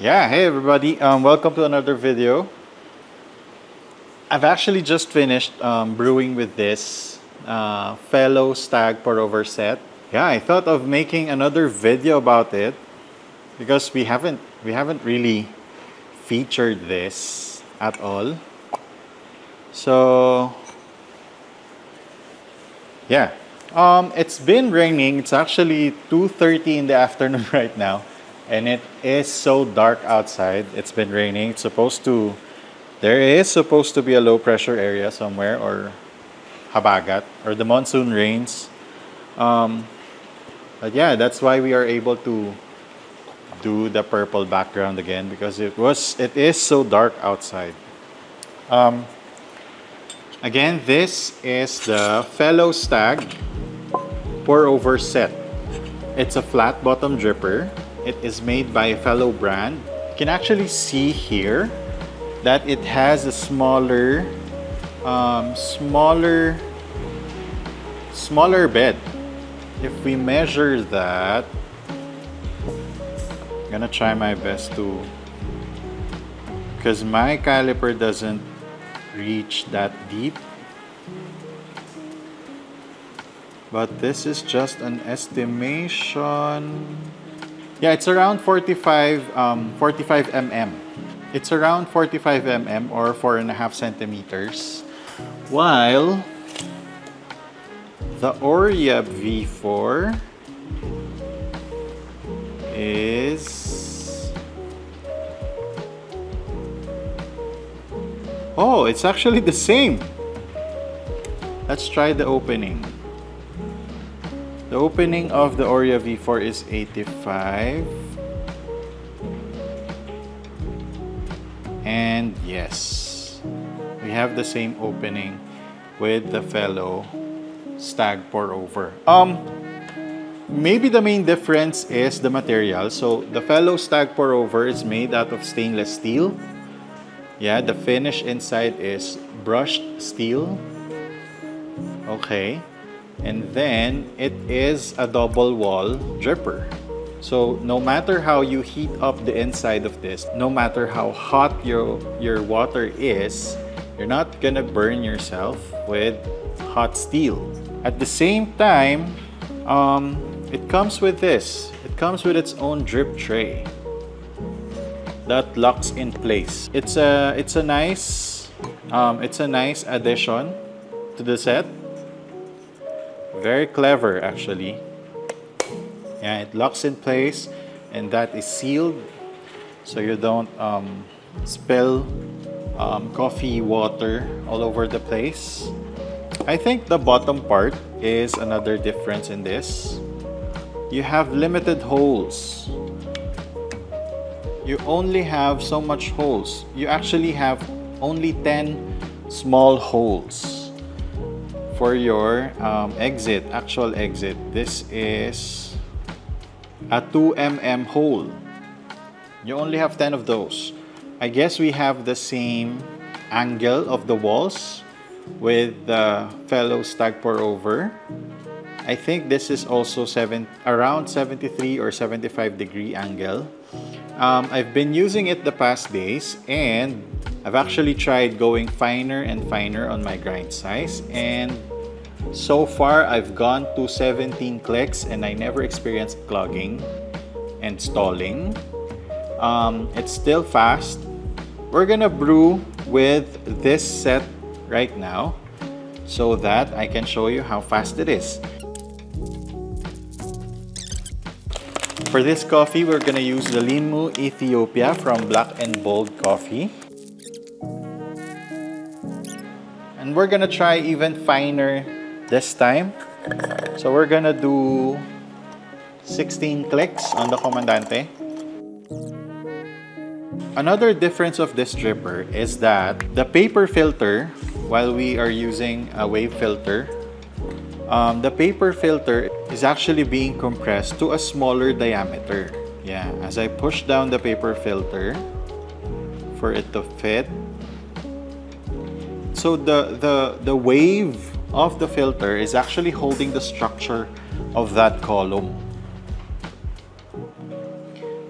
Yeah, hey everybody, welcome to another video. I've actually just finished brewing with this Fellow Stagg pour-over set. Yeah, I thought of making another video about it because we haven't really featured this at all. So yeah, it's been raining. It's actually 2:30 in the afternoon right now. And it is so dark outside. It's been raining. It's supposed to, there is supposed to be a low pressure area somewhere, or Habagat, or the monsoon rains. But yeah, that's why we are able to do the purple background again, because it is so dark outside. Again, this is the Fellow Stagg pour over set. It's a flat bottom dripper. It is made by a Fellow brand. You can actually see here that it has a smaller bed. If we measure that, I'm gonna try my best to, because my caliper doesn't reach that deep. But this is just an estimation. Yeah, it's around 45 mm. It's around 45 mm or 4.5 centimeters. While the Orea V4 is... Oh, it's actually the same. Let's try the opening. The opening of the Orea V4 is 85. And yes, we have the same opening with the Fellow Stagg pour over. Maybe the main difference is the material. So the Fellow Stagg pour over is made out of stainless steel. Yeah, the finish inside is brushed steel. Okay. And then it is a double wall dripper. So no matter how you heat up the inside of this, no matter how hot your water is, you're not gonna burn yourself with hot steel. At the same time, it comes with this. It comes with its own drip tray that locks in place. It's a nice addition to the set. Very clever, actually. Yeah, it locks in place, and that is sealed, so you don't spill coffee water all over the place. I think the bottom part is another difference in this. You have limited holes. You only have so much holes. You actually have only 10 small holes for your actual exit. This is a 2 mm hole. You only have 10 of those. I guess we have the same angle of the walls with the Fellow Stagg pour over. I think this is also around 73 or 75 degree angle. I've been using it the past days, and I've actually tried going finer and finer on my grind size, and so far I've gone to 17 clicks and I never experienced clogging and stalling. It's still fast. We're gonna brew with this set right now so that I can show you how fast it is. For this coffee, we're gonna use the Limu Ethiopia from Black and Bold Coffee. And we're gonna try even finer this time. So we're gonna do 16 clicks on the Comandante. Another difference of this dripper is that the paper filter, while we are using a wave filter, the paper filter is actually being compressed to a smaller diameter. Yeah, as I push down the paper filter for it to fit, so the wave of the filter is actually holding the structure of that column.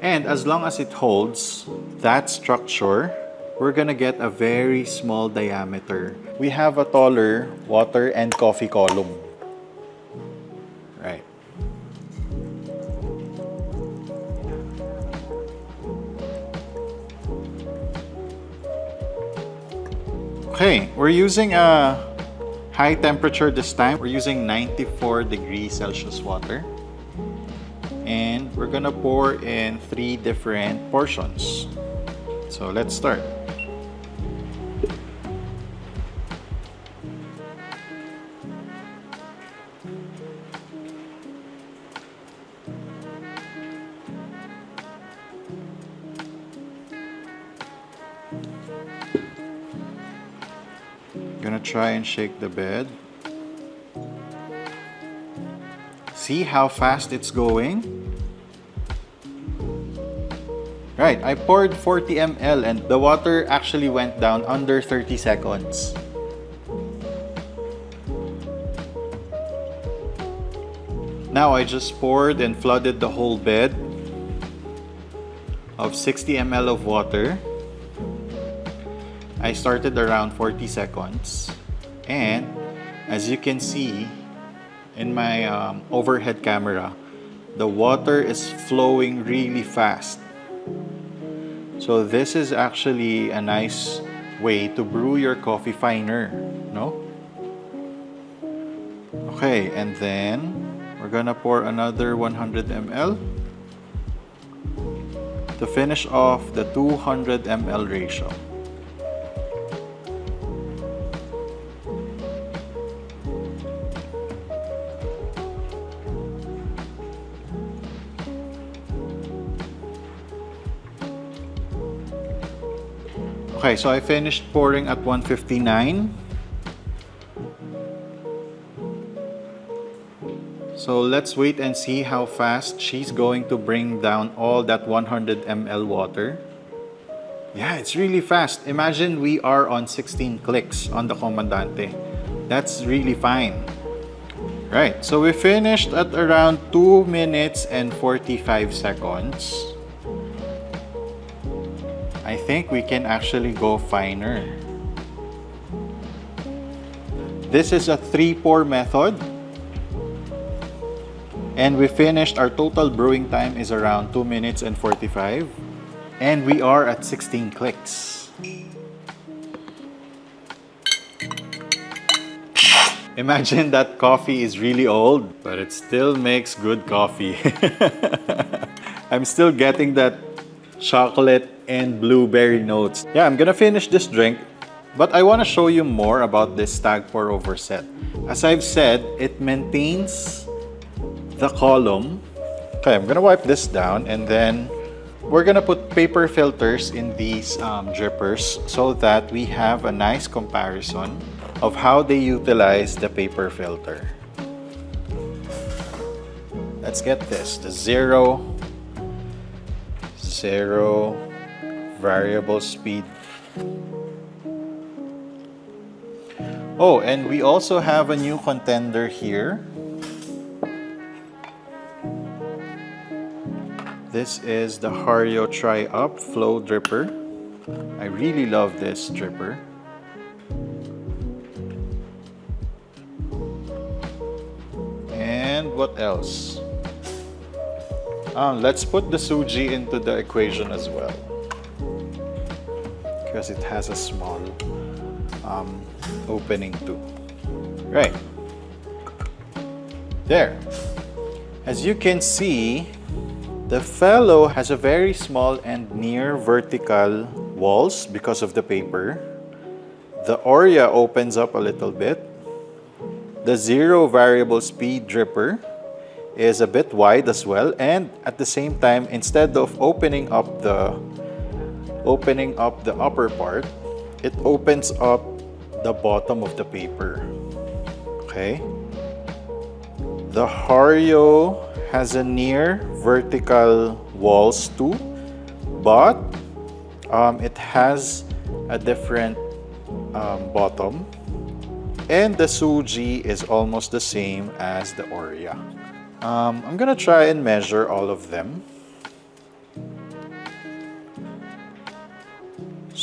And And as long as it holds that structure, we're gonna get a very small diameter. We have a taller water and coffee column. Right. Okay, we're using a high temperature this time. We're using 94 degrees Celsius water. And we're gonna pour in 3 different portions. So let's start. Gonna try and shake the bed. See how fast it's going? Right, I poured 40 ml and the water actually went down under 30 seconds. Now I just poured and flooded the whole bed of 60 ml of water. I started around 40 seconds, and as you can see in my overhead camera, the water is flowing really fast. So this is actually a nice way to brew your coffee finer, no? Okay, and then we're gonna pour another 100 ml to finish off the 200 ml ratio. Okay, so I finished pouring at 159. So let's wait and see how fast she's going to bring down all that 100 ml water. Yeah, it's really fast. Imagine we are on 16 clicks on the Comandante. That's really fine. Right, so we finished at around 2 minutes and 45 seconds. I think we can actually go finer. This is a 3-pour method. And we finished, our total brewing time is around 2 minutes and 45. And we are at 16 clicks. Imagine that coffee is really old, but it still makes good coffee. I'm still getting that chocolate and blueberry notes. Yeah, I'm gonna finish this drink, but I wanna show you more about this Stagg pour over set. As I've said, it maintains the column. Okay, I'm gonna wipe this down, and then we're gonna put paper filters in these drippers so that we have a nice comparison of how they utilize the paper filter. Let's get this, the zero, variable speed. Oh, and we also have a new contender here. This is the Hario Tri-Up Flow dripper. I really love this dripper. And what else? Let's put the Suji into the equation as well, because it has a small opening too. Right. There. As you can see, the Fellow has a very small and near vertical walls because of the paper. The Orea opens up a little bit. The Zero variable speed dripper is a bit wide as well, and at the same time, instead of opening up the upper part, it opens up the bottom of the paper. Okay, the Hario has a near vertical walls too, but it has a different bottom, and the Suji is almost the same as the Orea. I'm gonna try and measure all of them.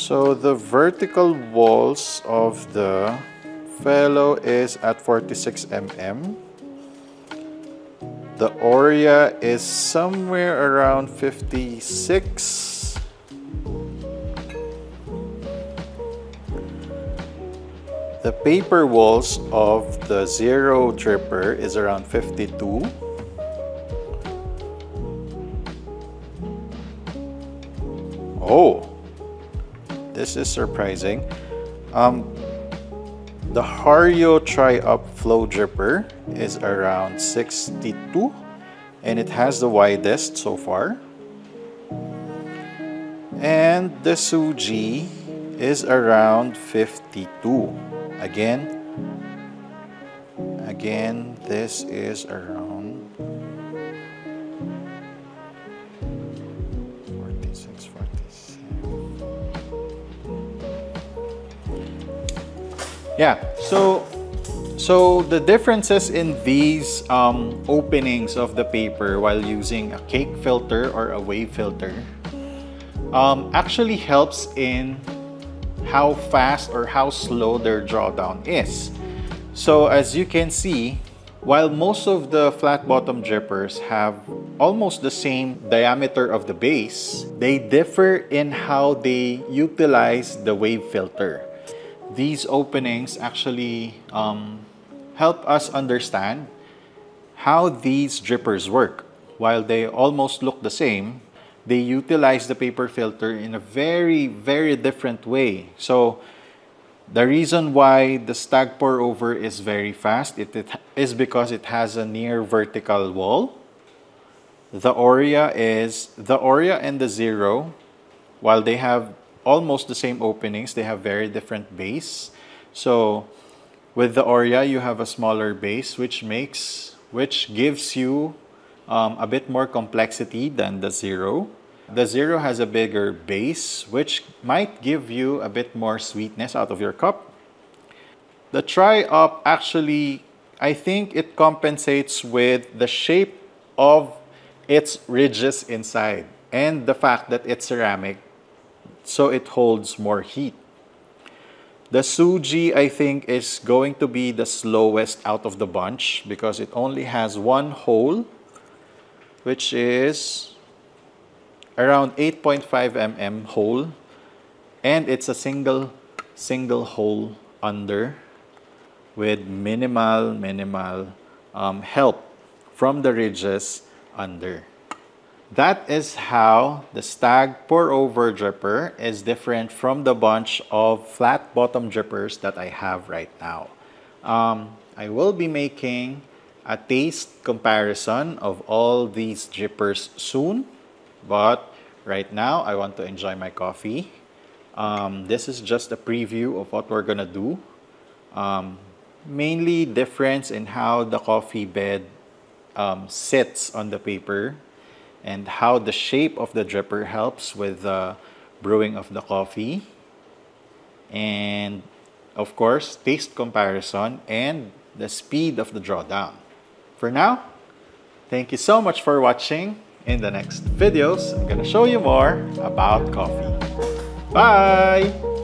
So the vertical walls of the Fellow is at 46 mm. The Orea is somewhere around 56. The paper walls of the Zero Tripper is around 52. Oh, this is surprising. The Hario Tri-Up Flow Dripper is around 62, and it has the widest so far. And the Suji is around 52. Again, this is around 46, 47. Yeah, so the differences in these openings of the paper while using a cake filter or a wave filter actually helps in how fast or how slow their drawdown is. So as you can see, while most of the flat bottom drippers have almost the same diameter of the base, they differ in how they utilize the wave filter. These openings actually help us understand how these drippers work. While they almost look the same, they utilize the paper filter in a very, very different way. So the reason why the Stagg pour over is very fast, it is because it has a near vertical wall. The Orea and the Zero, while they have almost the same openings, they have very different base. So with the Orea, you have a smaller base, which gives you a bit more complexity than the Zero. The Zero has a bigger base, which might give you a bit more sweetness out of your cup. The Tri-Up actually, I think it compensates with the shape of its ridges inside and the fact that it's ceramic, so it holds more heat. The Suji, I think, is going to be the slowest out of the bunch because it only has one hole, which is around 8.5 mm hole, and it's a single hole under with minimal help from the ridges under. That is how the Stagg pour over dripper is different from the bunch of flat bottom drippers that I have right now. I will be making a taste comparison of all these drippers soon, but right now I want to enjoy my coffee. This is just a preview of what we're gonna do. Mainly difference in how the coffee bed sits on the paper and how the shape of the dripper helps with the brewing of the coffee, and of course taste comparison and the speed of the drawdown. For now, thank you so much for watching. In the next videos, I'm gonna show you more about coffee. Bye!